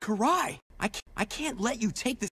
KARAI, I can't let you take this.